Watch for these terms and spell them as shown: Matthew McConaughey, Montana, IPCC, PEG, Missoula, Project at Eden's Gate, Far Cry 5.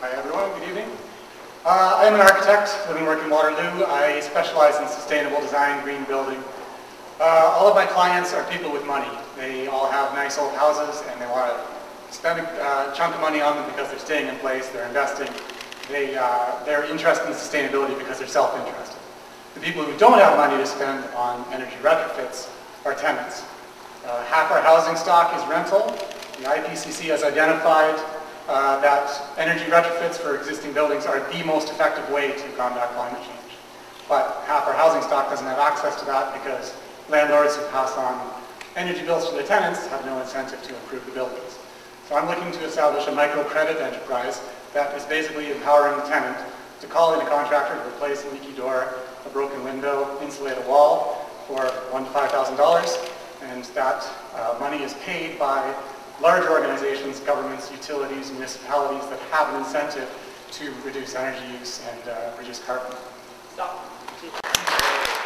Hi everyone, good evening. I'm an architect living and working in Waterloo. I specialize in sustainable design, green building. All of my clients are people with money. They all have nice old houses and they want to spend a chunk of money on them because they're staying in place, they're investing. They're interested in sustainability because they're self-interested. The people who don't have money to spend on energy retrofits are tenants. Half our housing stock is rental. The IPCC has identified that energy retrofits for existing buildings are the most effective way to combat climate change. But half our housing stock doesn't have access to that because landlords who pass on energy bills to their tenants have no incentive to improve the buildings. So I'm looking to establish a microcredit enterprise that is basically empowering the tenant to call in a contractor to replace a leaky door, a broken window, insulate a wall for $1,000 to $5,000, and that money is paid by large organizations, governments, utilities, municipalities that have an incentive to reduce energy use and reduce carbon. Stop.